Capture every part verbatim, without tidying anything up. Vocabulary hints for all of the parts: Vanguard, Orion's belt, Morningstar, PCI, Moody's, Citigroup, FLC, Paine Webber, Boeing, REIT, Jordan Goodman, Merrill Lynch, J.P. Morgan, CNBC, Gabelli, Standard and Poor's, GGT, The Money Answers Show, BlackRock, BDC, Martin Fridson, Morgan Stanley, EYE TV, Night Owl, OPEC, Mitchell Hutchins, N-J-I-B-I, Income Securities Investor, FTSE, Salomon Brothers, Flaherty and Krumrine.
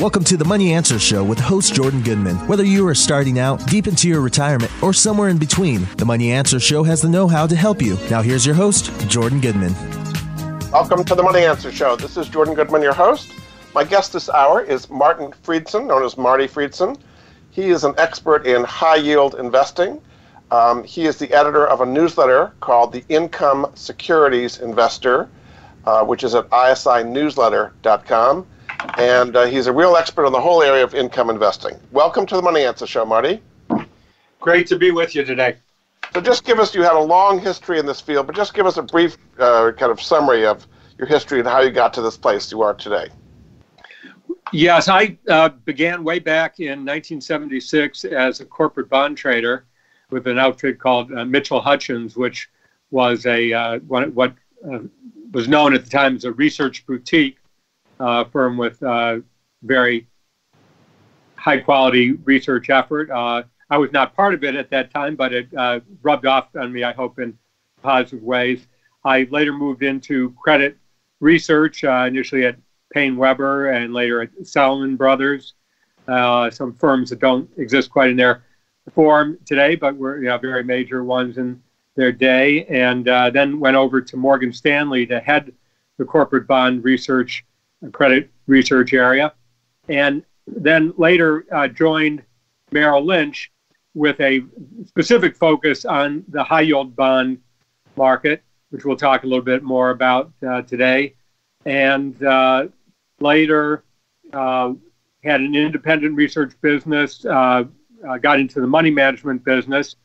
Welcome to The Money Answers Show with host Jordan Goodman. Whether you are starting out, deep into your retirement, or somewhere in between, The Money Answers Show has the know-how to help you. Now here's your host, Jordan Goodman. Welcome to The Money Answers Show. This is Jordan Goodman, your host. My guest this hour is Martin Fridson, known as Marty Fridson. He is an expert in high-yield investing. Um, he is the editor of a newsletter called the Income Securities Investor, uh, which is at i s i newsletter dot com. And uh, he's a real expert on the whole area of income investing. Welcome to the Money Answer Show, Marty. Great to be with you today. So just give us, you had a long history in this field, but just give us a brief uh, kind of summary of your history and how you got to this place you are today. Yes, I uh, began way back in nineteen seventy-six as a corporate bond trader with an outfit called uh, Mitchell Hutchins, which was a uh, what, what uh, was known at the time as a research boutique uh, firm with uh, very high quality research effort. Uh, I was not part of it at that time, but it uh, rubbed off on me, I hope, in positive ways. I later moved into credit research, uh, initially at Paine Webber and later at Salomon Brothers, uh, some firms that don't exist quite in their form today, but were you know, very major ones in their day. And uh, then went over to Morgan Stanley to head the corporate bond research, credit research area. And then later uh, joined Merrill Lynch with a specific focus on the high yield bond market, which we'll talk a little bit more about uh, today. And uh, later, uh, had an independent research business, uh, uh, got into the money management business,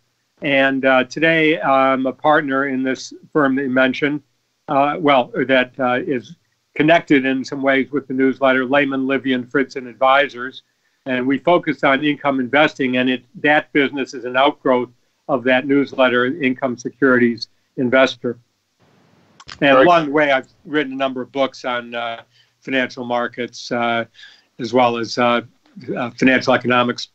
and uh, today I'm a partner in this firm that you mentioned, uh, well, that uh, is connected in some ways with the newsletter, Lehmann Livian Fridson Advisors, and we focus on income investing, and it, that business is an outgrowth of that newsletter, Income Securities Investor. And along the way, I've written a number of books on uh, financial markets, uh, as well as uh, uh, financial economics.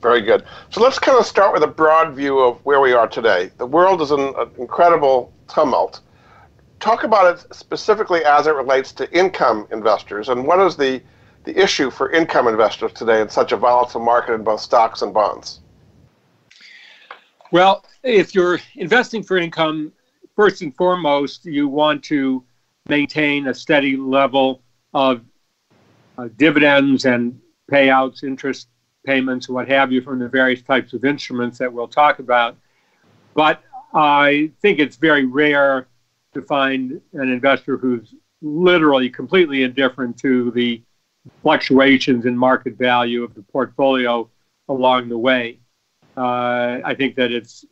Very good. So let's kind of start with a broad view of where we are today. The world is in an incredible tumult. Talk about it specifically as it relates to income investors, and what is the, the issue for income investors today in such a volatile market in both stocks and bonds? Well, if you're investing for income, first and foremost, you want to maintain a steady level of uh, dividends and payouts, interest payments, what have you, from the various types of instruments that we'll talk about. But I think it's very rare to find an investor who's literally completely indifferent to the fluctuations in market value of the portfolio along the way. Uh, I think that it's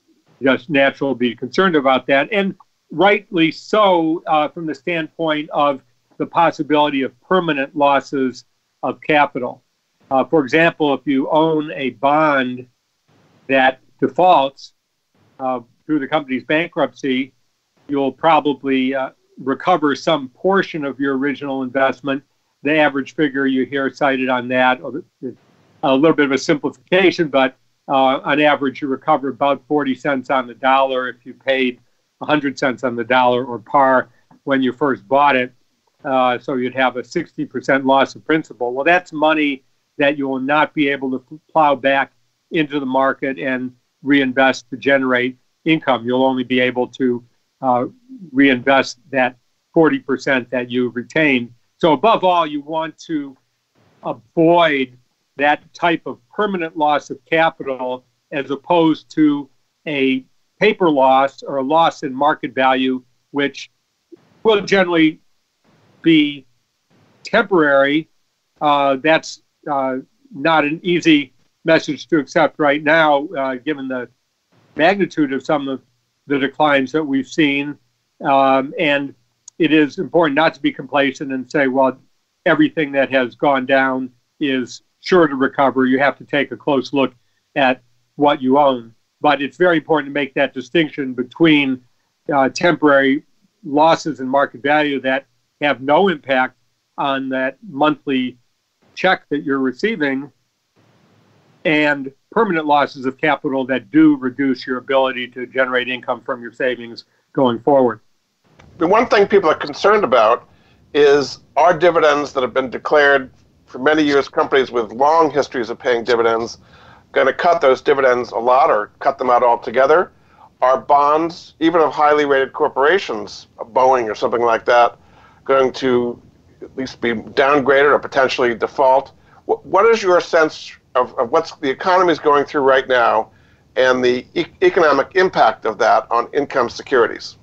just natural to be concerned about that, and rightly so, uh, from the standpoint of the possibility of permanent losses of capital. Uh, for example, if you own a bond that defaults uh, through the company's bankruptcy, you'll probably uh, recover some portion of your original investment. The average figure you hear cited on that, a little bit of a simplification, but Uh, on average, you recover about forty cents on the dollar if you paid one hundred cents on the dollar or par when you first bought it. Uh, so you'd have a sixty percent loss of principal. Well, that's money that you will not be able to plow back into the market and reinvest to generate income. You'll only be able to uh, reinvest that forty percent that you retained. So above all, you want to avoid that type of permanent loss of capital as opposed to a paper loss or a loss in market value, which will generally be temporary. Uh, that's uh, not an easy message to accept right now, uh, given the magnitude of some of the declines that we've seen. Um, and it is important not to be complacent and say, well, everything that has gone down is sure to recover. You have to take a close look at what you own. But it's very important to make that distinction between uh, temporary losses in market value that have no impact on that monthly check that you're receiving and permanent losses of capital that do reduce your ability to generate income from your savings going forward. The one thing people are concerned about is, are dividends that have been declared for many years, companies with long histories of paying dividends going to cut those dividends a lot or cut them out altogether. Are bonds, even of highly rated corporations, Boeing or something like that, going to at least be downgraded or potentially default? What is your sense of, of what's the economy is going through right now and the e- economic impact of that on income securities?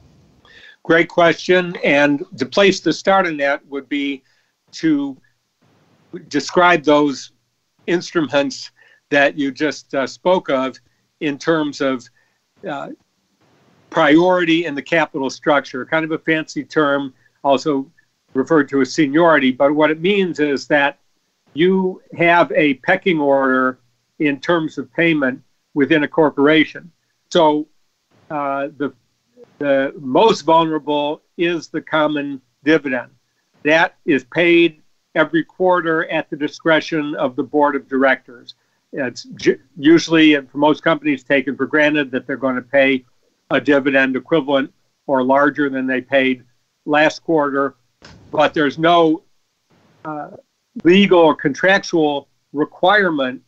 Great question. And the place to start in that would be to describe those instruments that you just uh, spoke of in terms of uh, priority in the capital structure, kind of a fancy term, also referred to as seniority. But what it means is that you have a pecking order in terms of payment within a corporation. So uh, the the most vulnerable is the common dividend. That is paid every quarter at the discretion of the board of directors. It's usually, and for most companies, taken for granted that they're going to pay a dividend equivalent or larger than they paid last quarter, but there's no uh, legal or contractual requirement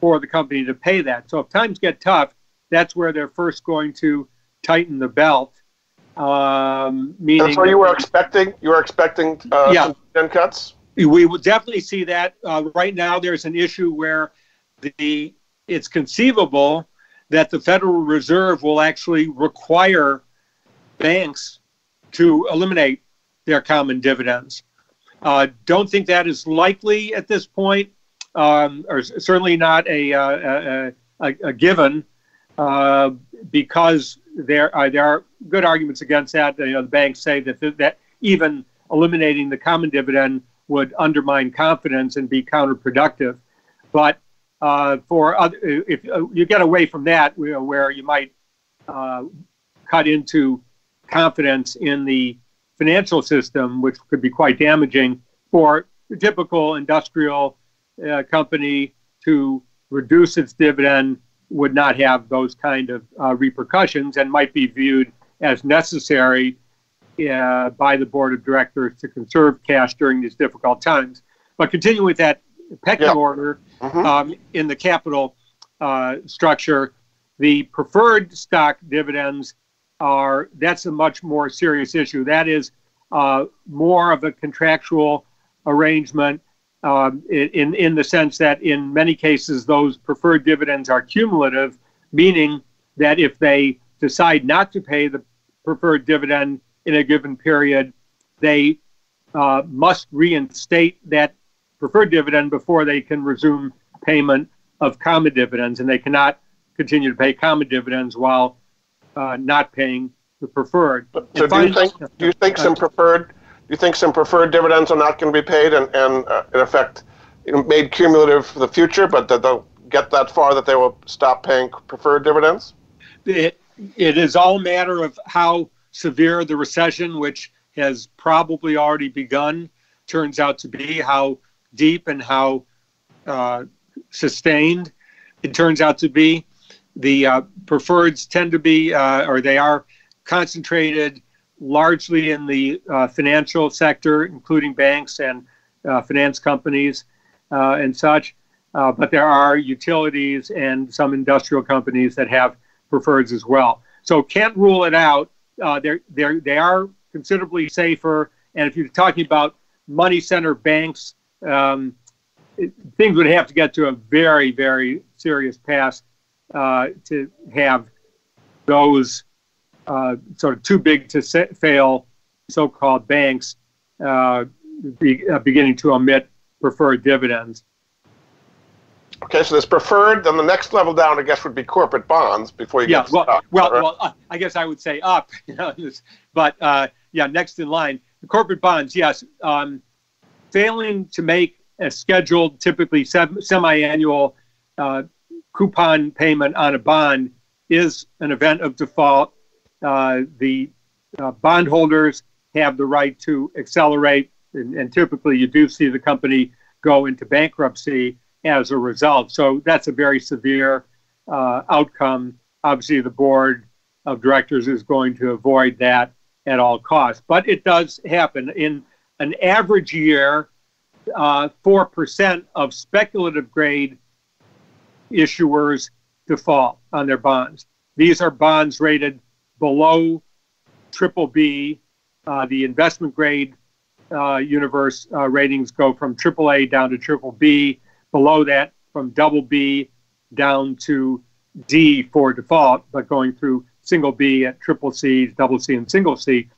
for the company to pay that. So if times get tough, that's where they're first going to tighten the belt. Um, meaning that's what you were expecting? You were expecting uh, yeah. some dividend cuts? We will definitely see that. Uh, right now, there's an issue where the it's conceivable that the Federal Reserve will actually require banks to eliminate their common dividends. Uh, don't think that is likely at this point, um, or certainly not a, uh, a, a, a given, uh, because there are, there are good arguments against that. You know, the banks say that th- that even eliminating the common dividend would undermine confidence and be counterproductive. But uh, for other, if you get away from that, you know, where you might uh, cut into confidence in the financial system, which could be quite damaging for the typical industrial uh, company, to reduce its dividend would not have those kind of uh, repercussions and might be viewed as necessary uh, by the board of directors to conserve cash during these difficult times. But continuing with that pecking yeah. order mm-hmm. um, in the capital uh, structure, the preferred stock dividends are, that's a much more serious issue. That is uh, more of a contractual arrangement um, in, in the sense that in many cases, those preferred dividends are cumulative, meaning that if they decide not to pay the preferred dividend in a given period, they uh, must reinstate that preferred dividend before they can resume payment of common dividends, and they cannot continue to pay common dividends while Uh, not paying the preferred. So do you think do you think some preferred do you think some preferred dividends are not going to be paid and and uh, in effect, you know, made cumulative for the future, but that they'll get that far that they will stop paying preferred dividends? It it is all a matter of how severe the recession, which has probably already begun, turns out to be, how deep and how uh, sustained it turns out to be. The uh, preferreds tend to be, uh, or they are concentrated largely in the uh, financial sector, including banks and uh, finance companies uh, and such. Uh, but there are utilities and some industrial companies that have preferreds as well. So can't rule it out. Uh, they're, they're, they are considerably safer. And if you're talking about money center banks, um, it, things would have to get to a very, very serious pass Uh, to have those uh, sort of too big to sa- fail so-called banks uh, be, uh, beginning to emit preferred dividends. Okay, so there's preferred, then the next level down, I guess, would be corporate bonds before you yeah, get well, stock. Well, right? well uh, I guess I would say up, you know, but uh, yeah, next in line. The corporate bonds, yes. Um, failing to make a scheduled, typically sem- semi-annual uh coupon payment on a bond is an event of default. Uh, the uh, bondholders have the right to accelerate, and, and typically you do see the company go into bankruptcy as a result. So that's a very severe uh, outcome. Obviously, the board of directors is going to avoid that at all costs. But it does happen. In an average year, uh, four percent of speculative grade issuers default on their bonds. These are bonds rated below triple B. Uh, the investment grade uh, universe uh, ratings go from triple A down to triple B, below that from double B down to D for default, but going through single B at triple C, double C, and single C.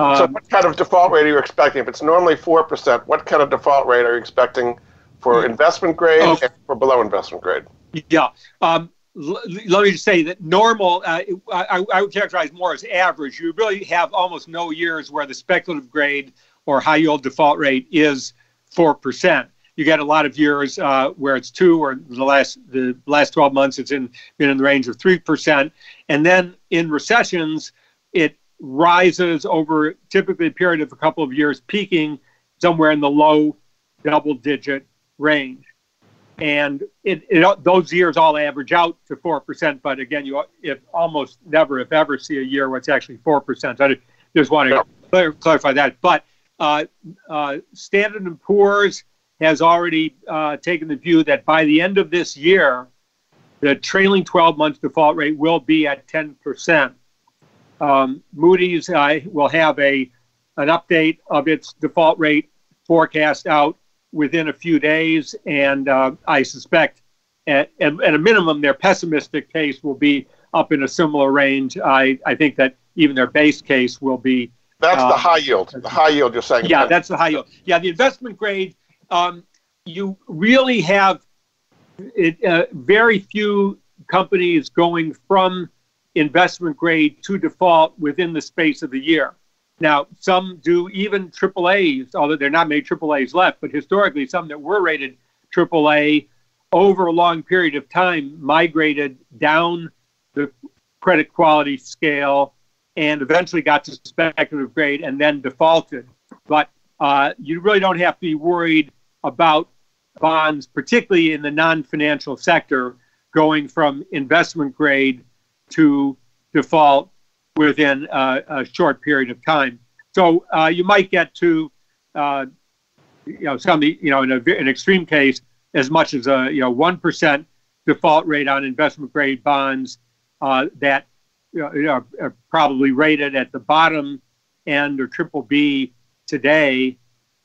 Um, so what kind of default rate are you expecting? If it's normally four percent, what kind of default rate are you expecting for investment grade okay. and for below investment grade? Yeah. Um, l- let me just say that normal, uh, I, I would characterize more as average. You really have almost no years where the speculative grade or high yield default rate is four percent. You get a lot of years uh, where it's two, or the last the last twelve months it's in been in the range of three percent, and then in recessions it rises over typically a period of a couple of years, peaking somewhere in the low double-digit range, and it, it those years all average out to four percent. But again, you if almost never, if ever, see a year where it's actually four percent. I just want to clar- clarify that. But uh, uh, Standard and Poor's has already uh, taken the view that by the end of this year, the trailing twelve month default rate will be at ten percent. Um, Moody's uh, will have a an update of its default rate forecast out within a few days, and uh, I suspect at, at, at a minimum their pessimistic case will be up in a similar range. I, I think that even their base case will be... That's um, the high yield. The high yield you're saying. Yeah, that's the high yield. Yeah, the investment grade... Um, you really have it, uh, very few companies going from investment grade to default within the space of the year. Now, some do even triple A's, although there are not many triple A's left, but historically some that were rated triple A over a long period of time migrated down the credit quality scale and eventually got to speculative grade and then defaulted. But Uh, you really don't have to be worried about bonds, particularly in the non-financial sector, going from investment grade to default within uh, a short period of time. So uh, you might get to, uh, you know, some, you know, in a, an extreme case, as much as a, you know, one percent default rate on investment grade bonds uh, that you know, are probably rated at the bottom end or triple B today,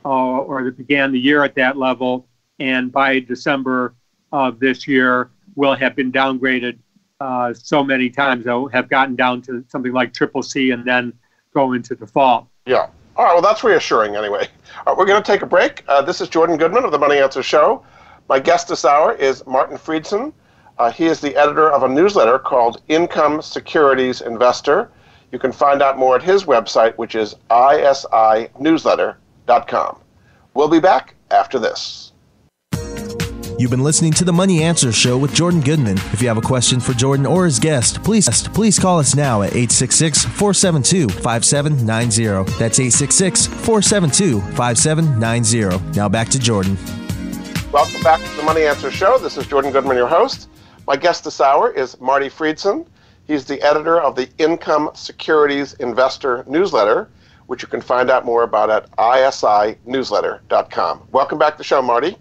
uh, or that began the year at that level, and by December of this year will have been downgraded uh, so many times, though, have gotten down to something like triple C and then go into default. Yeah. All right. Well, that's reassuring anyway. All right, we're going to take a break. Uh, this is Jordan Goodman of The Money Answers Show. My guest this hour is Martin Fridson. Uh, he is the editor of a newsletter called Income Securities Investor. You can find out more at his website, which is i s i newsletter dot com. We'll be back after this. You've been listening to The Money Answers Show with Jordan Goodman. If you have a question for Jordan or his guest, please please call us now at eight six six, four seven two, five seven nine zero. That's eight six six, four seven two, five seven nine zero. Now back to Jordan. Welcome back to The Money Answers Show. This is Jordan Goodman, your host. My guest this hour is Marty Fridson. He's the editor of the Income Securities Investor newsletter, which you can find out more about at i s i newsletter dot com. Welcome back to the show, Marty.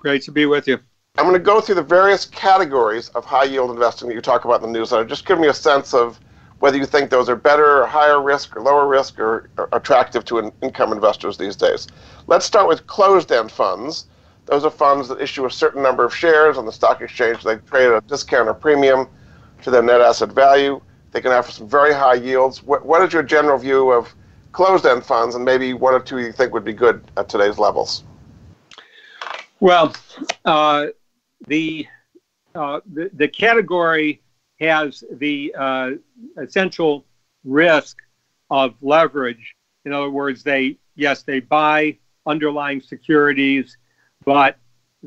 Great to be with you. I'm going to go through the various categories of high-yield investing that you talk about in the newsletter. Just give me a sense of whether you think those are better or higher risk or lower risk or, or attractive to in- income investors these days. Let's start with closed-end funds. Those are funds that issue a certain number of shares on the stock exchange. They trade at a discount or premium to their net asset value. They can offer some very high yields. What, what is your general view of closed-end funds, and maybe one or two you think would be good at today's levels? Well, uh, the, uh, the the category has the uh, essential risk of leverage. In other words, they yes, they buy underlying securities, but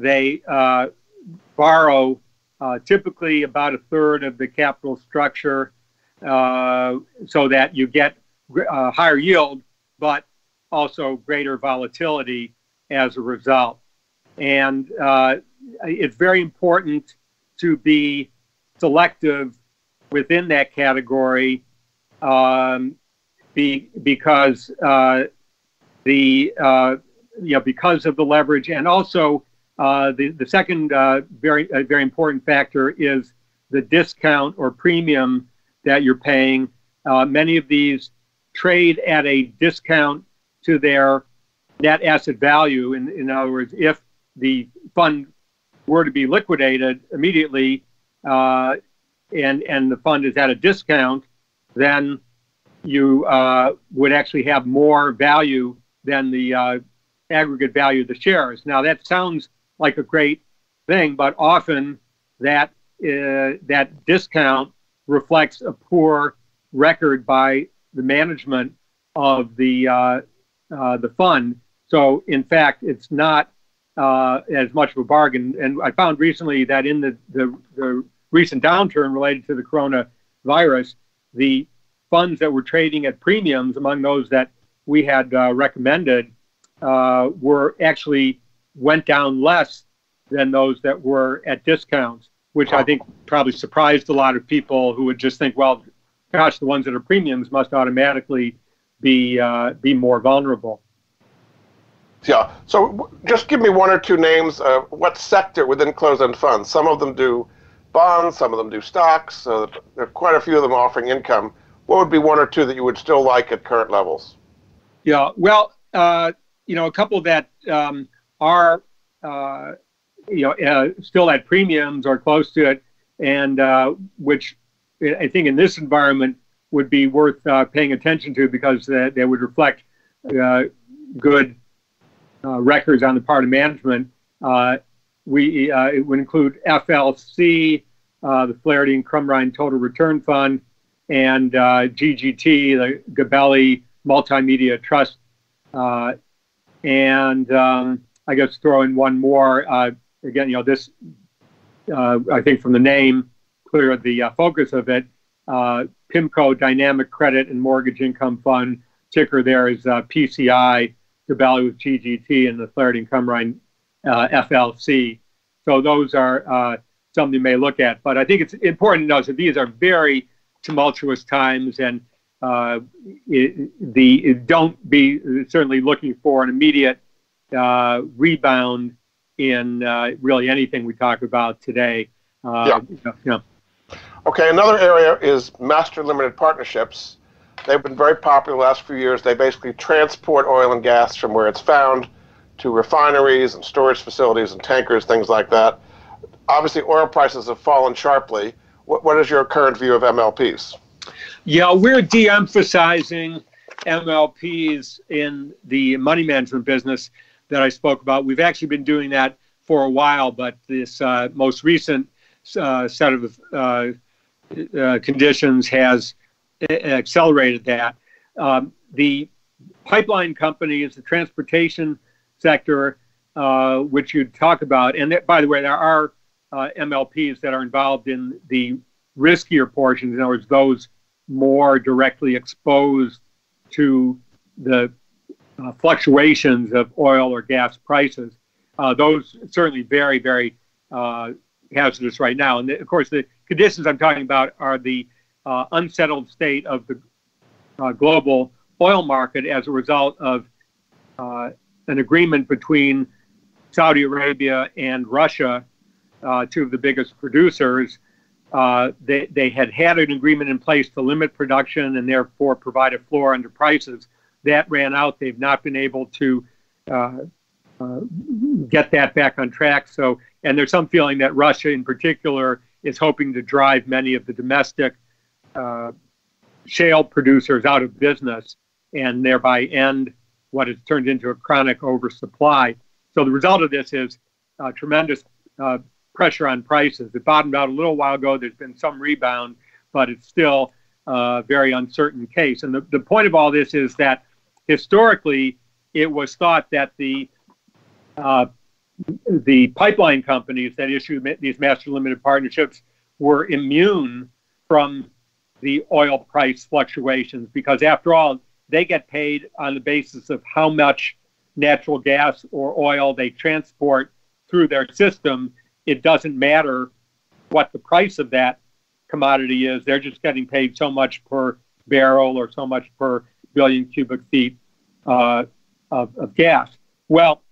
they uh, borrow Uh, typically about a third of the capital structure, uh, so that you get uh, higher yield, but also greater volatility as a result. And uh, it's very important to be selective within that category um, be, because uh, the uh, you know, because of the leverage. And also uh, the, the second uh, very, uh, very important factor is the discount or premium that you're paying. Uh, many of these trade at a discount to their net asset value. In, in other words, if the fund were to be liquidated immediately uh, and, and the fund is at a discount, then you uh, would actually have more value than the uh, aggregate value of the shares. Now, that sounds like a great thing, but often that uh, that discount reflects a poor record by the management of the uh, uh, the fund. So, in fact, it's not uh, as much of a bargain. And I found recently that in the, the, the recent downturn related to the coronavirus, the funds that were trading at premiums among those that we had uh, recommended uh, were actually went down less than those that were at discounts, which I think probably surprised a lot of people who would just think, well, gosh, the ones that are premiums must automatically be uh, be more vulnerable. Yeah. So w just give me one or two names. Uh, what sector within closed-end funds? Some of them do bonds, some of them do stocks. Uh, there are quite a few of them offering income. What would be one or two that you would still like at current levels? Yeah, well, uh, you know, a couple that um, are, uh, you know, uh, still at premiums or close to it, and uh, which I think in this environment would be worth uh, paying attention to because uh, they would reflect uh, good uh, records on the part of management. Uh, we uh, it would include F L C, uh, the Flaherty and Krumrine Total Return Fund, and uh, G G T, the Gabelli Multimedia Trust, uh, and um, I guess throw in one more. Uh, again, you know, this uh, I think from the name, clear the uh, focus of it. Uh, PIMCO Dynamic Credit and Mortgage Income Fund, ticker there is uh, P C I. Gabelli with G G T and the Flaherty and Krumrine uh, F L C. So those are uh, some you may look at. But I think it's important to note that these are very tumultuous times, and uh, it, the it don't be certainly looking for an immediate uh, rebound in uh, really anything we talk about today. Uh, yeah. yeah. Okay. Another area is master limited partnerships. They've been very popular the last few years. They basically transport oil and gas from where it's found to refineries and storage facilities and tankers, things like that. Obviously, oil prices have fallen sharply. What, what is your current view of M L Ps? Yeah, we're de-emphasizing M L Ps in the money management business that I spoke about. We've actually been doing that for a while, but this uh, most recent uh, set of uh, uh, conditions has accelerated that. Um, the pipeline companies, the transportation sector, uh, which you talk about, and that, by the way, there are Uh, M L Ps that are involved in the riskier portions, in other words, those more directly exposed to the uh, fluctuations of oil or gas prices. Uh, those certainly very, very uh, hazardous right now. And the, of course, the conditions I'm talking about are the uh, unsettled state of the uh, global oil market as a result of uh, an agreement between Saudi Arabia and Russia. Uh, two of the biggest producers, uh, they, they had had an agreement in place to limit production and therefore provide a floor under prices. That ran out. They've not been able to uh, uh, get that back on track. So, and there's some feeling that Russia in particular is hoping to drive many of the domestic uh, shale producers out of business and thereby end what has turned into a chronic oversupply. So the result of this is uh, tremendous uh, pressure on prices. It bottomed out a little while ago. There's been some rebound, but it's still a very uncertain case. And the, the point of all this is that historically, it was thought that the uh, the pipeline companies that issue these master limited partnerships were immune from the oil price fluctuations because, after all, they get paid on the basis of how much natural gas or oil they transport through their system. It doesn't matter what the price of that commodity is. They're just getting paid so much per barrel or so much per billion cubic feet uh, of, of gas. Well,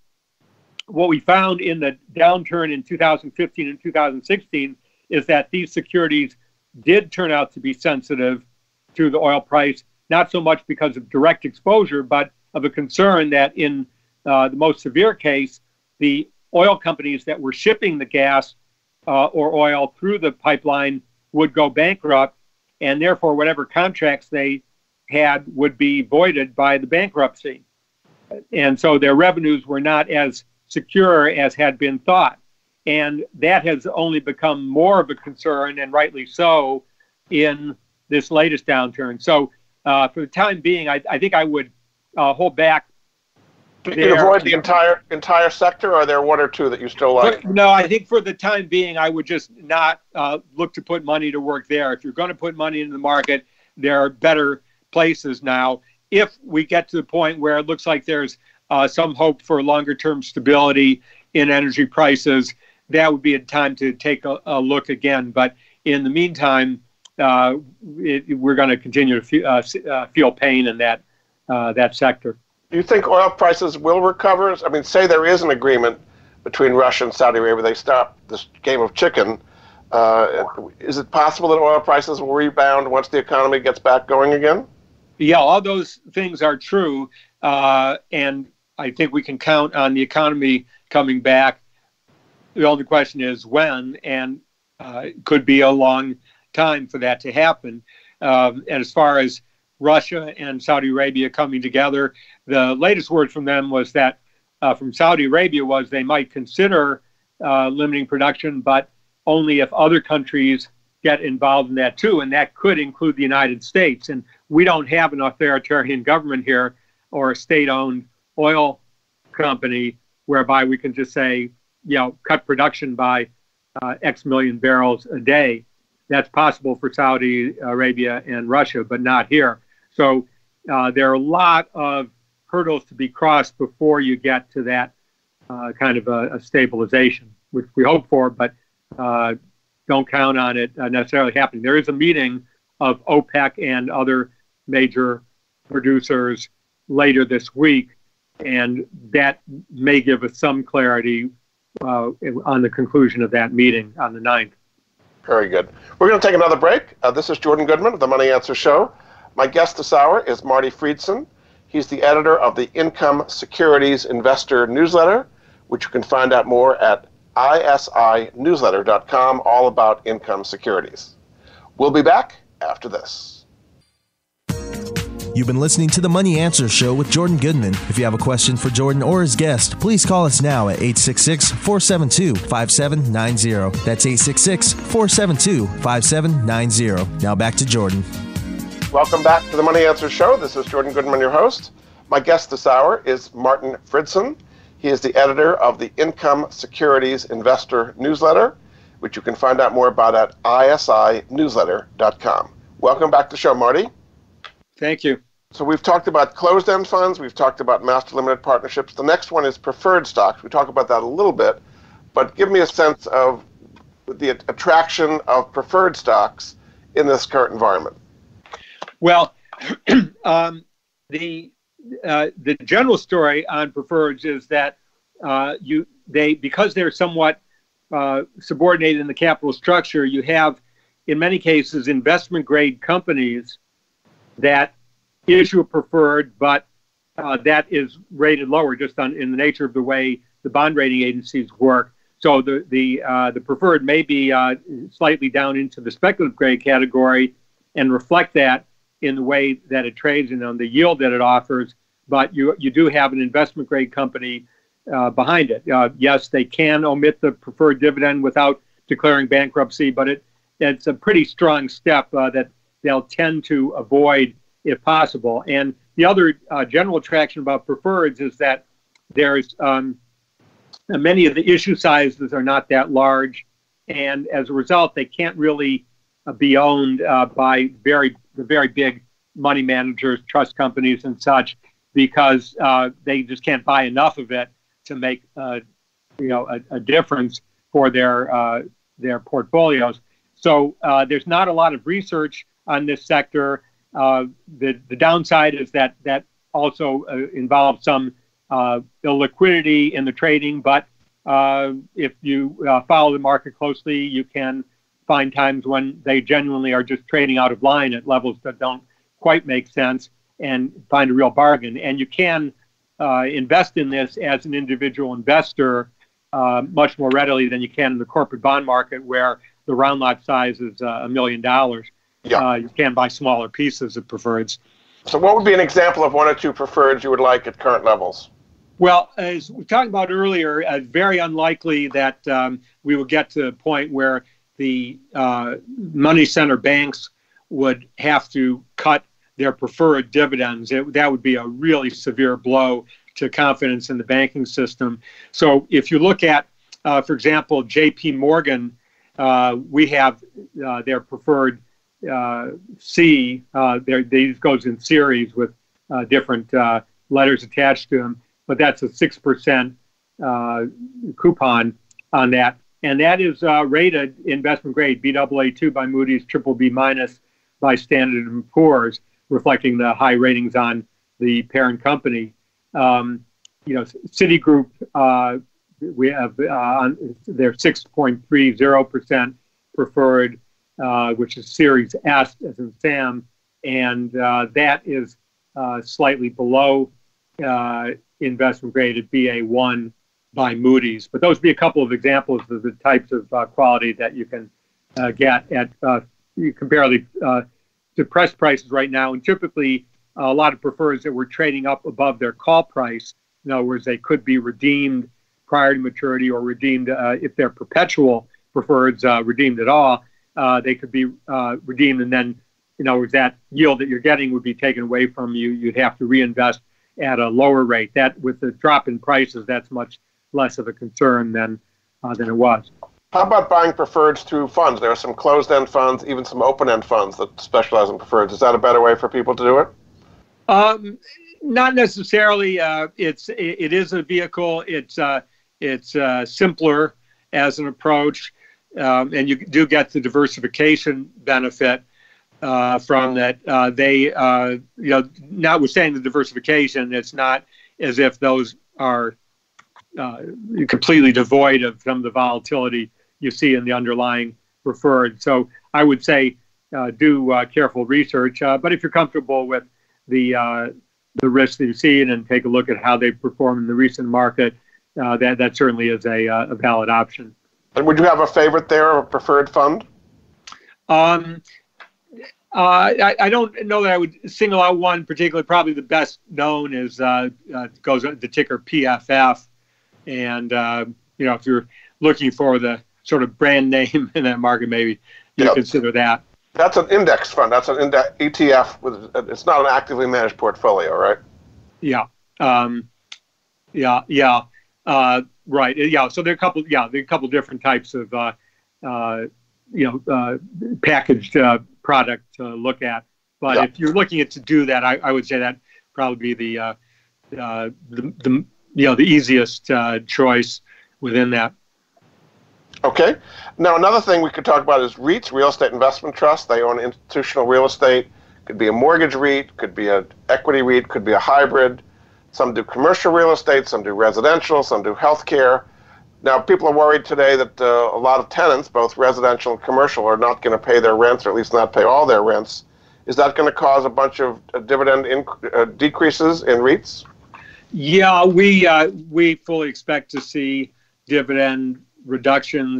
what we found in the downturn in two thousand fifteen and two thousand sixteen is that these securities did turn out to be sensitive to the oil price, not so much because of direct exposure, but of a concern that in uh, the most severe case, the oil companies that were shipping the gas uh, or oil through the pipeline would go bankrupt, and therefore whatever contracts they had would be voided by the bankruptcy. And so their revenues were not as secure as had been thought. And that has only become more of a concern, and rightly so, in this latest downturn. So uh, for the time being, I, I think I would uh, hold back. You can avoid the entire entire sector, or are there one or two that you still like? No, I think for the time being, I would just not uh, look to put money to work there. If you're going to put money into the market, there are better places now. If we get to the point where it looks like there's uh, some hope for longer-term stability in energy prices, that would be a time to take a, a look again. But in the meantime, uh, it, we're going to continue to fe uh, uh, feel pain in that uh, that sector. Do you think oil prices will recover? I mean, say there is an agreement between Russia and Saudi Arabia, they stop this game of chicken. Uh, is it possible that oil prices will rebound once the economy gets back going again? Yeah, all those things are true, uh, and I think we can count on the economy coming back. The only question is when, and uh, it could be a long time for that to happen. Um, and as far as Russia and Saudi Arabia coming together, the latest word from them was that, uh, from Saudi Arabia, was they might consider uh, limiting production, but only if other countries get involved in that too, and that could include the United States. And we don't have an authoritarian government here or a state-owned oil company whereby we can just say, you know, cut production by uh, X million barrels a day. That's possible for Saudi Arabia and Russia, but not here. So uh, there are a lot of hurdles to be crossed before you get to that uh, kind of a, a stabilization, which we hope for, but uh, don't count on it uh, necessarily happening. There is a meeting of OPEC and other major producers later this week, and that may give us some clarity uh, on the conclusion of that meeting on the ninth. Very good. We're going to take another break. Uh, this is Jordan Goodman of The Money Answers Show. My guest this hour is Marty Fridson. He's the editor of the Income Securities Investor newsletter, which you can find out more at I S I newsletter dot com, all about income securities. We'll be back after this. You've been listening to The Money Answers Show with Jordan Goodman. If you have a question for Jordan or his guest, please call us now at eight six six, four seven two, five seven nine zero. That's eight six six, four seven two, five seven nine zero. Now back to Jordan. Welcome back to The Money Answers Show. This is Jordan Goodman, your host. My guest this hour is Martin Fridson. He is the editor of the Income Securities Investor newsletter, which you can find out more about at I S I newsletter dot com. Welcome back to the show, Marty. Thank you. So we've talked about closed-end funds. We've talked about master limited partnerships. The next one is preferred stocks. We talk about that a little bit, but give me a sense of the attraction of preferred stocks in this current environment. Well, um, the uh, the general story on preferreds is that uh, you they because they're somewhat uh, subordinated in the capital structure, you have in many cases investment-grade companies that issue a preferred, but uh, that is rated lower just on in the nature of the way the bond rating agencies work. So the the uh, the preferred may be uh, slightly down into the speculative grade category and reflect that in the way that it trades and on the yield that it offers. But you you do have an investment grade company uh, behind it. Uh, yes, they can omit the preferred dividend without declaring bankruptcy, but it it's a pretty strong step uh, that they'll tend to avoid if possible. And the other uh, general attraction about preferreds is that there's um, many of the issue sizes are not that large, and as a result, they can't really uh, be owned uh, by very the very big money managers, trust companies, and such, because uh, they just can't buy enough of it to make uh, you know a, a difference for their uh, their portfolios. So uh, there's not a lot of research on this sector. Uh, the, the downside is that that also uh, involves some uh, illiquidity in the trading, but uh, if you uh, follow the market closely, you can find times when they genuinely are just trading out of line at levels that don't quite make sense and find a real bargain. And you can uh, invest in this as an individual investor uh, much more readily than you can in the corporate bond market, where the round lot size is a uh, million dollars. Yeah. Uh, you can buy smaller pieces of preferreds. So what would be an example of one or two preferreds you would like at current levels? Well, as we talked about earlier, uh, very unlikely that um, we will get to a point where the uh, money center banks would have to cut their preferred dividends. It, that would be a really severe blow to confidence in the banking system. So if you look at, uh, for example, J P. Morgan, uh, we have uh, their preferred Uh, C, uh, these goes in series with uh, different uh, letters attached to them, but that's a six percent uh, coupon on that. And that is uh, rated investment grade, B A A two by Moody's, triple B minus by Standard and Poor's, reflecting the high ratings on the parent company. Um, you know, Citigroup, uh, we have uh, their six point three zero percent preferred, Uh, which is Series S as in Sam, and uh, that is uh, slightly below uh, investment grade at B A one by Moody's. But those would be a couple of examples of the types of uh, quality that you can uh, get at, uh, you compare the uh, depressed prices right now, and typically uh, a lot of preferreds that were trading up above their call price. In other words, they could be redeemed prior to maturity or redeemed uh, if they're perpetual preferreds, uh, redeemed at all. Uh, they could be uh, redeemed, and then, you know, that yield that you're getting would be taken away from you. You'd have to reinvest at a lower rate. That, with the drop in prices, that's much less of a concern than uh, than it was. How about buying preferreds through funds? There are some closed-end funds, even some open-end funds that specialize in preferreds. Is that a better way for people to do it? Um, not necessarily. Uh, it's it, it is a vehicle. It's uh, it's uh, simpler as an approach. Um, and you do get the diversification benefit uh, from that. Uh, they, uh, you know, notwithstanding the diversification, it's not as if those are uh, completely devoid of some of the volatility you see in the underlying preferred. So I would say uh, do uh, careful research. Uh, but if you're comfortable with the uh, the risks that you see, and then take a look at how they perform in the recent market, uh, that that certainly is a, a valid option. And would you have a favorite there, or a preferred fund? Um, uh, I, I don't know that I would single out one particularly. Probably the best known is uh, uh, goes the ticker P F F, and uh, you know, if you're looking for the sort of brand name in that market, maybe you yep. consider that. That's an index fund. That's an E T F. With, it's not an actively managed portfolio, right? Yeah. Um, yeah. Yeah. Uh, Right. Yeah. So there are a couple. Yeah, there are a couple different types of, uh, uh, you know, uh, packaged uh, product to look at. But yeah. if you're looking at to do that, I, I would say that probably be the, uh, uh, the, the, you know, the easiest uh, choice within that. Okay. Now another thing we could talk about is REITs, real estate investment trusts. They own institutional real estate. Could be a mortgage REIT. Could be an equity REIT. Could be a hybrid. Some do commercial real estate, some do residential, some do healthcare. Now, people are worried today that uh, a lot of tenants, both residential and commercial, are not going to pay their rents, or at least not pay all their rents. Is that going to cause a bunch of uh, dividend inc uh, decreases in REITs? Yeah, we uh, we fully expect to see dividend reductions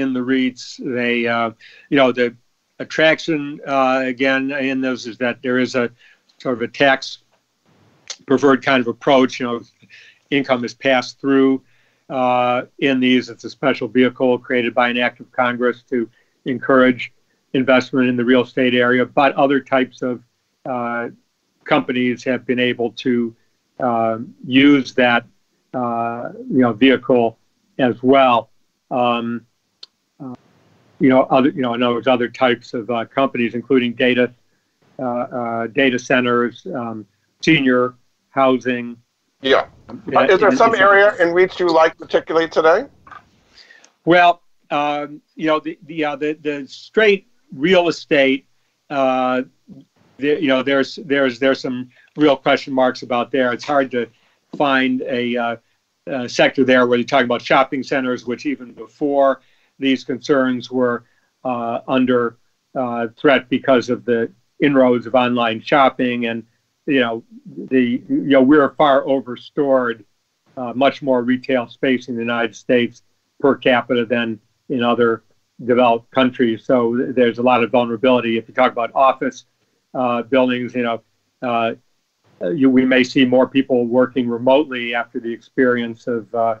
in the REITs. They, uh, you know, the attraction uh, again in those is that there is a sort of a tax preferred kind of approach. You know, income is passed through uh, in these. It's a special vehicle created by an act of Congress to encourage investment in the real estate area. But other types of uh, companies have been able to uh, use that uh, you know vehicle as well. Um, uh, you know, other you know, in other words, other types of uh, companies, including data uh, uh, data centers, um, senior housing. Yeah. Uh, is there some area in which you like particularly today? Well, um, you know, the the, uh, the the straight real estate, uh, the, you know, there's there's there's some real question marks about there. It's hard to find a uh, uh, sector there where you're talking about shopping centers, which even before these concerns were uh, under uh, threat because of the inroads of online shopping. And, you know, the, you know, we're far overstored, uh, much more retail space in the United States per capita than in other developed countries. So th- there's a lot of vulnerability. If you talk about office uh, buildings, you know, uh, you, we may see more people working remotely after the experience of, uh,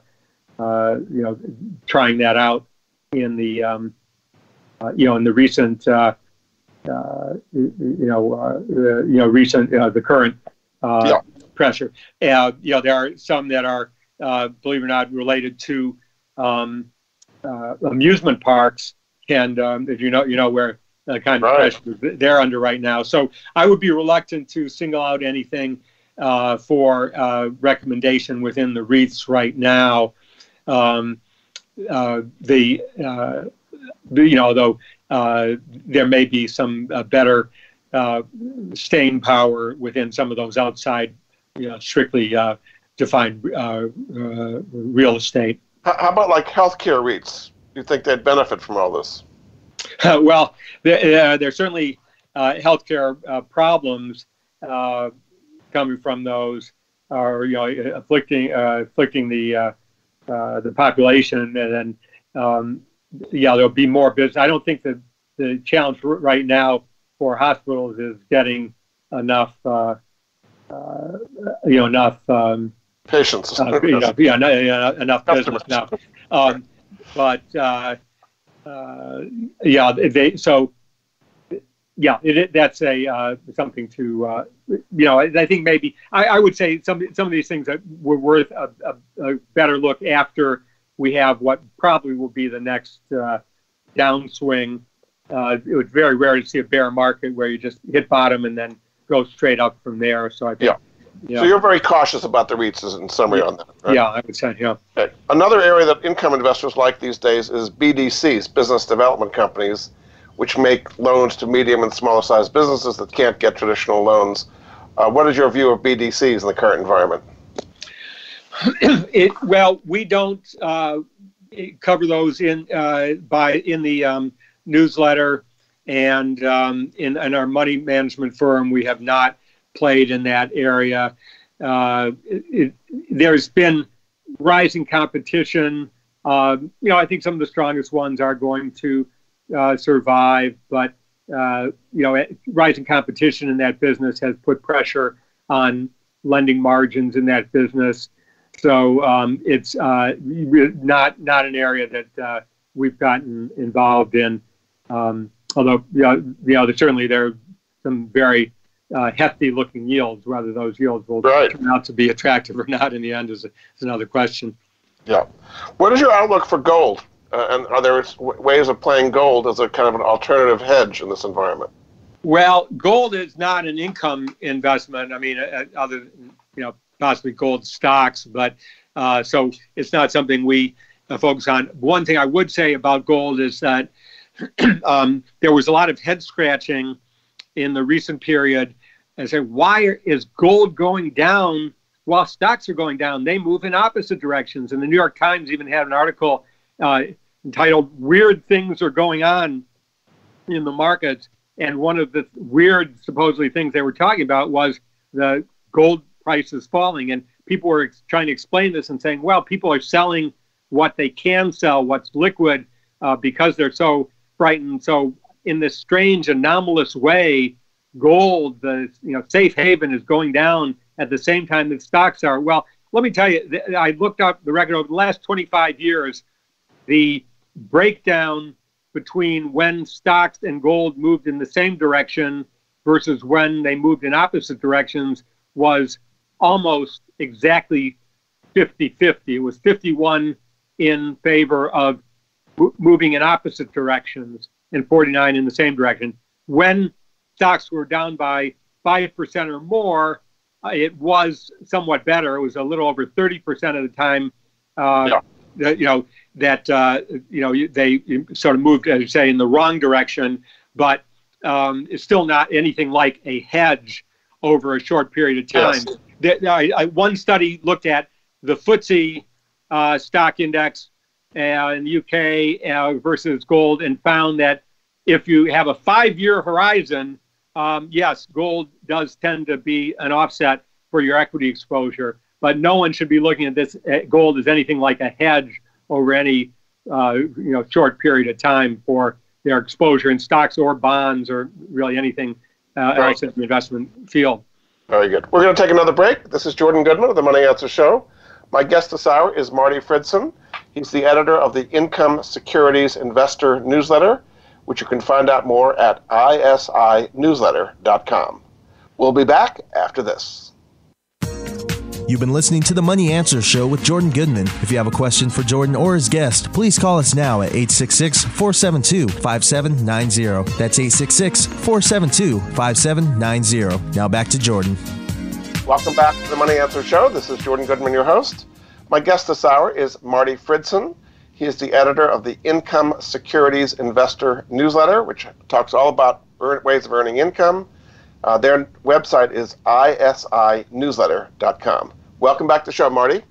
uh, you know, trying that out in the, um, uh, you know, in the recent, uh, uh, you know, uh, you know, recent, uh, the current uh, yeah. pressure. Uh, you know, there are some that are, uh, believe it or not, related to um, uh, amusement parks, and um, if you know, you know where. Uh, kind of right. pressure they're under right now. So I would be reluctant to single out anything uh, for uh, recommendation within the REITs right now. Um, uh, the, uh, the you know though uh, there may be some uh, better uh, staying power within some of those outside, you know, strictly uh, defined uh, uh, real estate. How about like healthcare REITs? Do you think they'd benefit from all this? Uh, well, there, uh, there's certainly uh, healthcare uh, problems uh, coming from those, or you know, afflicting uh, afflicting the uh, uh, the population, and then um, yeah, there'll be more business. I don't think that the challenge right now for hospitals is getting enough, uh, uh, you know, enough um, patients, uh, you know, yeah, enough, enough business now, um, but. Uh, Uh, yeah, they, so yeah, it, it, that's a uh, something to uh, you know. I, I think maybe I, I would say some some of these things that were worth a, a, a better look after we have what probably will be the next uh, downswing. Uh, it was very rare to see a bear market where you just hit bottom and then go straight up from there. So I think, yeah. You know, so you're very cautious about the REITs in summary yeah, on that, right? Yeah, I would say, yeah. Okay. Another area that income investors like these days is B D Cs, business development companies, which make loans to medium and smaller sized businesses that can't get traditional loans. Uh, what is your view of B D Cs in the current environment? it, well, we don't uh, cover those in uh, by in the um, newsletter, and um, in, in our money management firm, we have not played in that area. Uh, it, it, there's been rising competition. Uh, you know, I think some of the strongest ones are going to uh, survive, but uh, you know, rising competition in that business has put pressure on lending margins in that business. So um, it's uh, not not an area that uh, we've gotten involved in. Um, although you know, you know, certainly there are some very Uh, hefty looking yields. Whether those yields will right. turn out to be attractive or not in the end is, a, is another question. Yeah. What is your outlook for gold? Uh, and are there w- ways of playing gold as a kind of an alternative hedge in this environment? Well, gold is not an income investment. I mean, uh, other than, you know, possibly gold stocks, but uh, so it's not something we uh, focus on. One thing I would say about gold is that um, there was a lot of head scratching in the recent period. I say, why is gold going down while stocks are going down? They move in opposite directions. And the New York Times even had an article uh, entitled "Weird Things Are Going On in the Markets." And one of the weird, supposedly, things they were talking about was the gold prices falling. And people were ex- trying to explain this and saying, well, people are selling what they can sell, what's liquid, uh, because they're so frightened. So in this strange, anomalous way, gold, the you know safe haven, is going down at the same time that stocks are. Well, let me tell you, th- I looked up the record over the last twenty-five years, the breakdown between when stocks and gold moved in the same direction versus when they moved in opposite directions was almost exactly fifty-fifty. It was fifty-one in favor of w- moving in opposite directions and forty-nine in the same direction. When stocks were down by five percent or more, uh, it was somewhat better. It was a little over thirty percent of the time, uh, yeah. that, you know, that, uh, you know, they sort of moved, as you say, in the wrong direction, but um, it's still not anything like a hedge over a short period of time. Yes. that I, I, one study looked at the F T S E uh, stock index uh, in the U K uh, versus gold, and found that if you have a five-year horizon, um, yes, gold does tend to be an offset for your equity exposure. But no one should be looking at this at gold as anything like a hedge over any uh, you know short period of time for their exposure in stocks or bonds or really anything uh, right. else in the investment field. Very good. We're going to take another break. This is Jordan Goodman of The Money Answers Show. My guest this hour is Marty Fridson. He's the editor of the Income Securities Investor newsletter, which you can find out more at I S I newsletter dot com. We'll be back after this. You've been listening to The Money Answers Show with Jordan Goodman. If you have a question for Jordan or his guest, please call us now at eight six six, four seven two, five seven nine zero. That's eight six six, four seven two, five seven nine zero. Now back to Jordan. Welcome back to The Money Answers Show. This is Jordan Goodman, your host. My guest this hour is Marty Fridson. He is the editor of the Income Securities Investor newsletter, which talks all about ways of earning income. Uh, their website is I S I newsletter dot com. Welcome back to the show, Marty.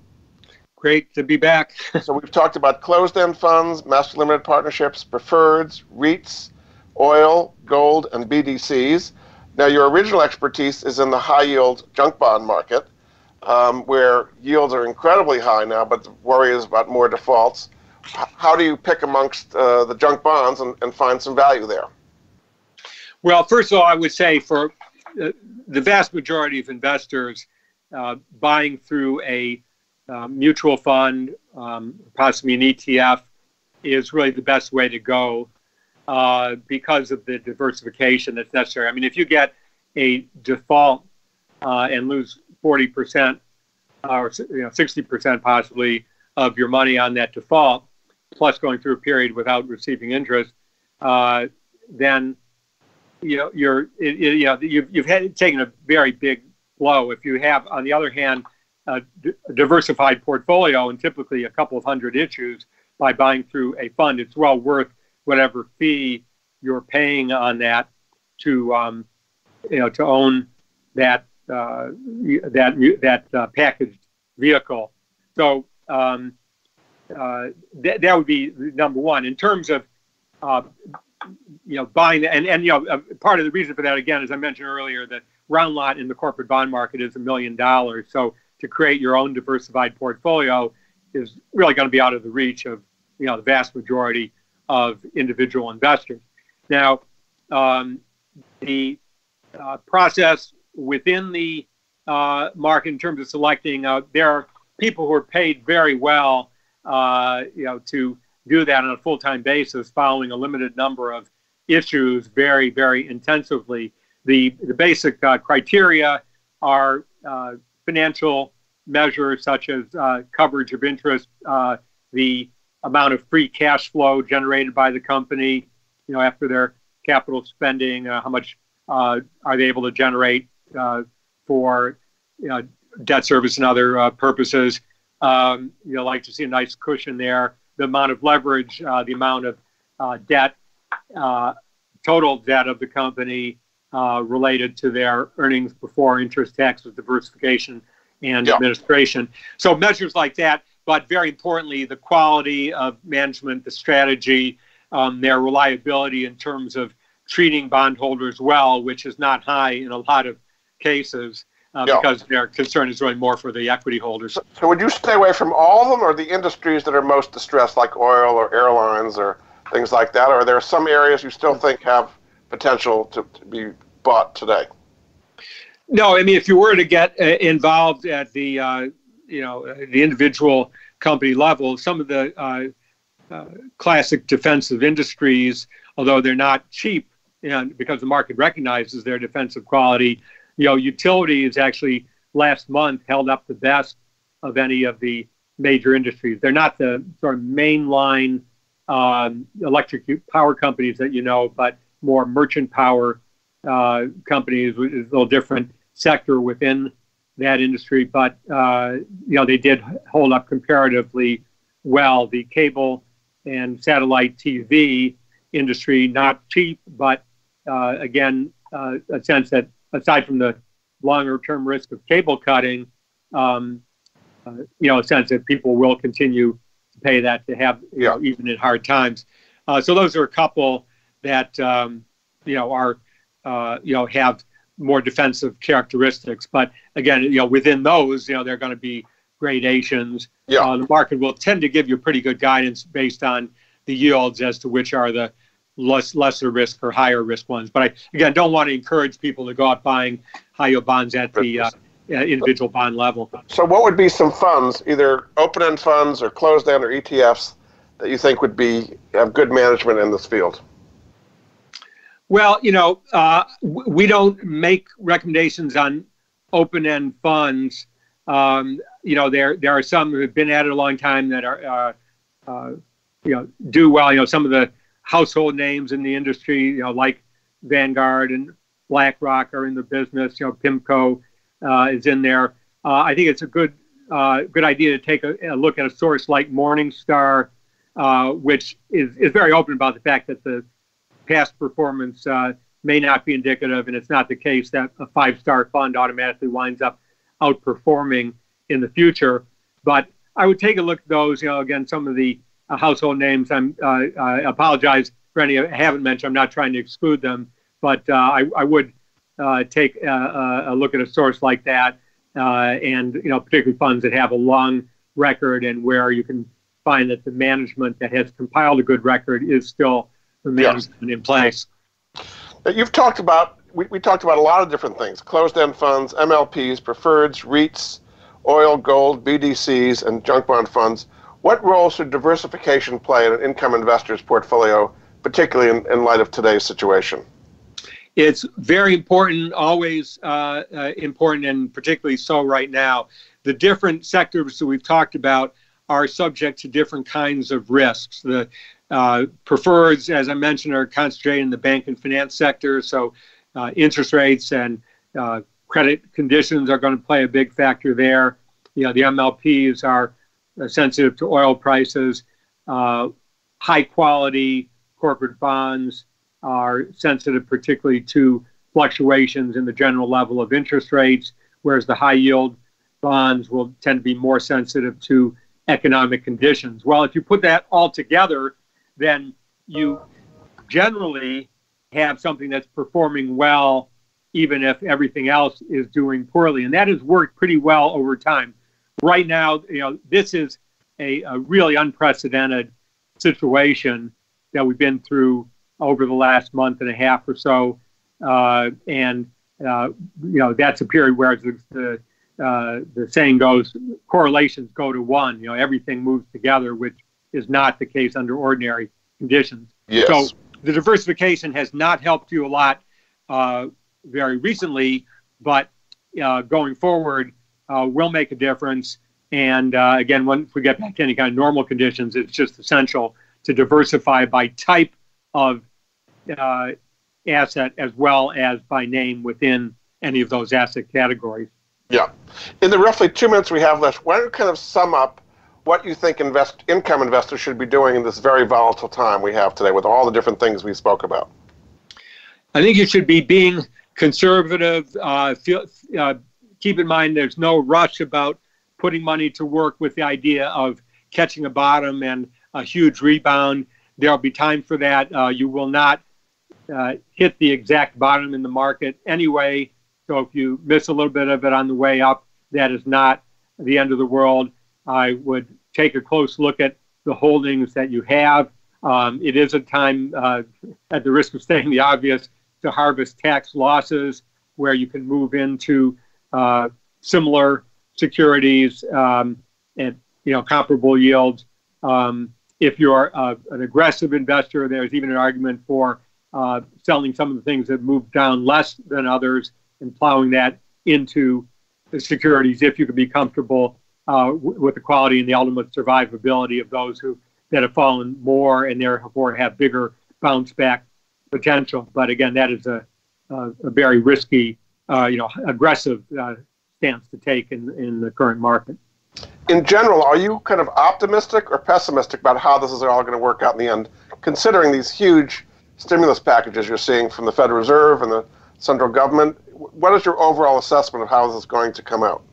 Great to be back. So we've talked about closed-end funds, master limited partnerships, preferreds, REITs, oil, gold, and B D Cs. Now, your original expertise is in the high-yield junk bond market, um, where yields are incredibly high now, but the worry is about more defaults. How do you pick amongst uh, the junk bonds and, and find some value there? Well, first of all, I would say for uh, the vast majority of investors, uh, buying through a uh, mutual fund, um, possibly an E T F, is really the best way to go uh, because of the diversification that's necessary. I mean, if you get a default uh, and lose forty percent or you know, sixty percent possibly of your money on that default, plus going through a period without receiving interest, uh, then you know, you're, it, it, you know, you've, you've had, taken a very big blow. If you have, on the other hand, a d diversified portfolio and typically a couple of hundred issues by buying through a fund, it's well worth whatever fee you're paying on that to, um, you know, to own that uh, that that uh, packaged vehicle. So um, uh, th that would be number one in terms of. Uh, you know, buying, and, and, you know, part of the reason for that, again, as I mentioned earlier, the round lot in the corporate bond market is a million dollars. So to create your own diversified portfolio is really going to be out of the reach of, you know, the vast majority of individual investors. Now, um, the uh, process within the uh, market in terms of selecting, uh, there are people who are paid very well, uh, you know, to do that on a full-time basis, following a limited number of issues very, very intensively. The, the basic uh, criteria are uh, financial measures such as uh, coverage of interest, uh, the amount of free cash flow generated by the company, you know, after their capital spending, uh, how much uh, are they able to generate uh, for you know, debt service and other uh, purposes. Um, you know, like to see a nice cushion there. The amount of leverage, uh, the amount of uh, debt, uh, total debt of the company uh, related to their earnings before interest, taxes, diversification, and yeah. administration. So measures like that, but very importantly, the quality of management, the strategy, um, their reliability in terms of treating bondholders well, which is not high in a lot of cases. Uh, yeah. Because their concern is really more for the equity holders. So, so would you stay away from all of them, or the industries that are most distressed, like oil or airlines or things like that? Or are there some areas you still think have potential to, to be bought today? No, I mean, if you were to get uh, involved at the, uh, you know, the individual company level, some of the uh, uh, classic defensive industries, although they're not cheap, and because the market recognizes their defensive quality. You know, utilities actually last month held up the best of any of the major industries. They're not the sort of mainline um, electric power companies that you know, but more merchant power uh, companies, which is a little different sector within that industry. But, uh, you know, they did hold up comparatively well. The cable and satellite T V industry, not cheap, but, uh, again, uh, a sense that aside from the longer-term risk of cable cutting, um, uh, you know, a sense that people will continue to pay that to have, you yeah. know, even in hard times. Uh, so those are a couple that, um, you know, are, uh, you know, have more defensive characteristics. But again, you know, within those, you know, they're going to be gradations. Yeah. Uh, the market will tend to give you pretty good guidance based on the yields as to which are the less lesser risk or higher risk ones. But I, again, don't want to encourage people to go out buying high yield bonds at the uh, individual bond level. So what would be some funds, either open-end funds or closed-end or E T Fs, that you think would be have good management in this field? Well, you know, uh, we don't make recommendations on open-end funds. Um, you know, there there are some who have been at it a long time that are, uh, uh, you know, do well. You know, some of the household names in the industry, you know, like Vanguard and BlackRock are in the business. You know, PIMCO uh, is in there. Uh, I think it's a good uh, good idea to take a, a look at a source like Morningstar, uh, which is, is very open about the fact that the past performance uh, may not be indicative, and it's not the case that a five-star fund automatically winds up outperforming in the future. But I would take a look at those, you know, again, some of the uh, household names. I'm, uh, I apologize for any I haven't mentioned. I'm not trying to exclude them, but uh, I, I would uh, take a, a look at a source like that, uh, and, you know, particularly funds that have a long record and where you can find that the management that has compiled a good record is still the management yeah. in place. You've talked about, we, we talked about a lot of different things, closed-end funds, M L Ps, preferreds, REITs, oil, gold, B D Cs, and junk bond funds. What role should diversification play in an income investor's portfolio, particularly in, in light of today's situation? It's very important, always uh, uh, important, and particularly so right now. The different sectors that we've talked about are subject to different kinds of risks. The Uh, preferreds, as I mentioned, are concentrated in the bank and finance sector, so uh, interest rates and uh, credit conditions are going to play a big factor there. You know, the M L Ps are sensitive to oil prices. Uh, high-quality corporate bonds are sensitive particularly to fluctuations in the general level of interest rates, whereas the high-yield bonds will tend to be more sensitive to economic conditions. Well, if you put that all together, then you generally have something that's performing well, even if everything else is doing poorly. And that has worked pretty well over time. Right now, you know, this is a, a really unprecedented situation that we've been through over the last month and a half or so. Uh, and, uh, you know, that's a period where the, uh, the saying goes, correlations go to one. You know, everything moves together, which is not the case under ordinary conditions. Yes. So the diversification has not helped you a lot uh, very recently, but uh, going forward uh, will make a difference. And uh, again, once we get back to any kind of normal conditions, it's just essential to diversify by type of uh, asset as well as by name within any of those asset categories. Yeah. In the roughly two minutes we have left, why don't you kind of sum up what you think invest, income investors should be doing in this very volatile time we have today with all the different things we spoke about? I think you should be being conservative. Uh, feel, uh, keep in mind there's no rush about putting money to work with the idea of catching a bottom and a huge rebound. There'll be time for that. Uh, you will not uh, hit the exact bottom in the market anyway. So if you miss a little bit of it on the way up, that is not the end of the world. I would take a close look at the holdings that you have. Um, it is a time, uh, at the risk of stating the obvious, to harvest tax losses where you can move into uh, similar securities um, at, you know, comparable yields. Um, if you're uh, an aggressive investor, there's even an argument for uh, selling some of the things that move down less than others and plowing that into the securities if you could be comfortable Uh, with the quality and the ultimate survivability of those who that have fallen more and therefore have bigger bounce back potential. But again, that is a, a, a very risky, uh, you know, aggressive uh, stance to take in, in the current market. In general, are you kind of optimistic or pessimistic about how this is all going to work out in the end, considering these huge stimulus packages you're seeing from the Federal Reserve and the central government. What is your overall assessment of how this is going to come out?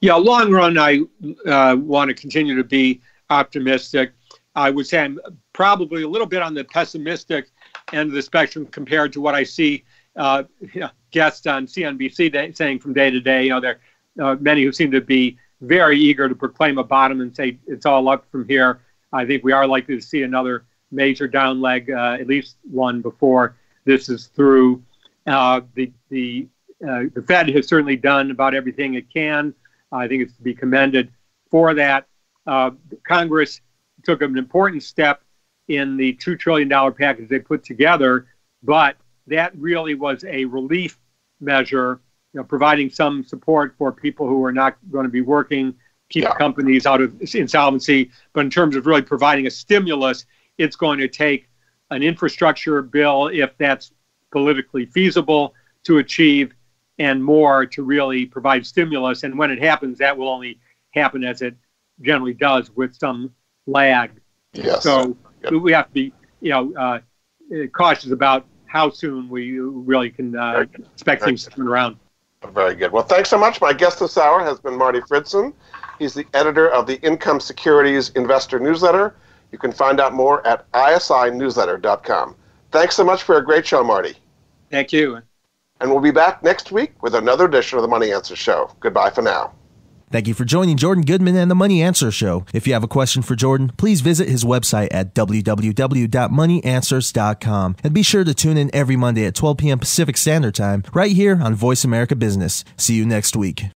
Yeah, long run, I uh, want to continue to be optimistic. I would say I'm probably a little bit on the pessimistic end of the spectrum compared to what I see uh, you know, guests on C N B C day, saying from day to day. You know, there are uh, many who seem to be very eager to proclaim a bottom and say it's all up from here. I think we are likely to see another major down leg, uh, at least one before this is through. Uh, the the uh, the Fed has certainly done about everything it can. I think it's to be commended for that. Uh, Congress took an important step in the two trillion dollars package they put together, but that really was a relief measure, you know, providing some support for people who are not going to be working, keep yeah. companies out of insolvency. But in terms of really providing a stimulus, it's going to take an infrastructure bill, if that's politically feasible to achieve, and more to really provide stimulus. And when it happens, that will only happen as it generally does, with some lag. Yes. So yep. we have to be, you know, uh, cautious about how soon we really can uh, expect Very things good. to turn around. Very good. Well, thanks so much. My guest this hour has been Martin Fridson. He's the editor of the Income Securities Investor Newsletter. You can find out more at I S I newsletter dot com. Thanks so much for a great show, Marty. Thank you. And we'll be back next week with another edition of The Money Answers Show. Goodbye for now. Thank you for joining Jordan Goodman and The Money Answers Show. If you have a question for Jordan, please visit his website at w w w dot money answers dot com. And be sure to tune in every Monday at twelve p m Pacific Standard Time right here on Voice America Business. See you next week.